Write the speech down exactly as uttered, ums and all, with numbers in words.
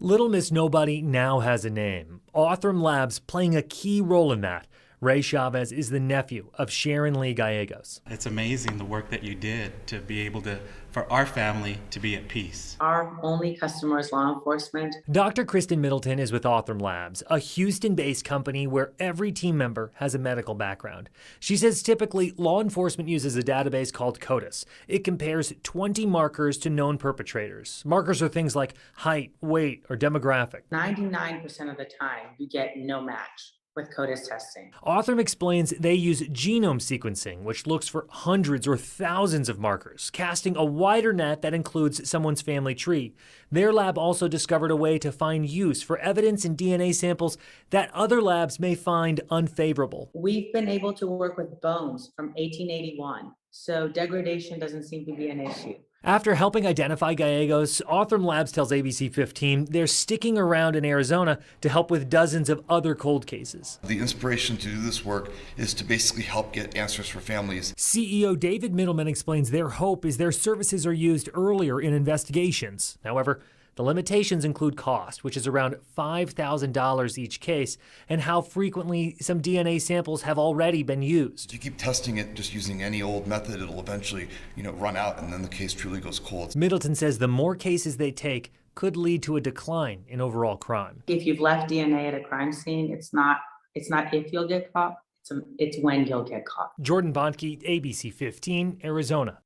Little Miss Nobody now has a name, Othram Labs playing a key role in that. Ray Chavez is the nephew of Sharon Lee Gallegos. It's amazing the work that you did to be able to, for our family to be at peace. Our only customer is law enforcement. Doctor Kristen Middleton is with Othram Labs, a Houston-based company where every team member has a medical background. She says typically law enforcement uses a database called CODIS. It compares twenty markers to known perpetrators. Markers are things like height, weight, or demographic. ninety-nine percent of the time, you get no match with CODIS testing. Othram explains they use genome sequencing, which looks for hundreds or thousands of markers, casting a wider net that includes someone's family tree. Their lab also discovered a way to find use for evidence in D N A samples that other labs may find unfavorable. We've been able to work with bones from eighteen eighty-one, so degradation doesn't seem to be an issue. After helping identify Gallegos, Othram Labs tells A B C fifteen they're sticking around in Arizona to help with dozens of other cold cases. The inspiration to do this work is to basically help get answers for families. C E O David Middleman explains their hope is their services are used earlier in investigations. However, the limitations include cost, which is around five thousand dollars each case, and how frequently some D N A samples have already been used. If you keep testing it just using any old method, it'll eventually, you know, run out, and then the case truly goes cold. Middleton says the more cases they take could lead to a decline in overall crime. If you've left D N A at a crime scene, it's not, it's not if you'll get caught, it's, it's when you'll get caught. Jordan Bonke, A B C fifteen, Arizona.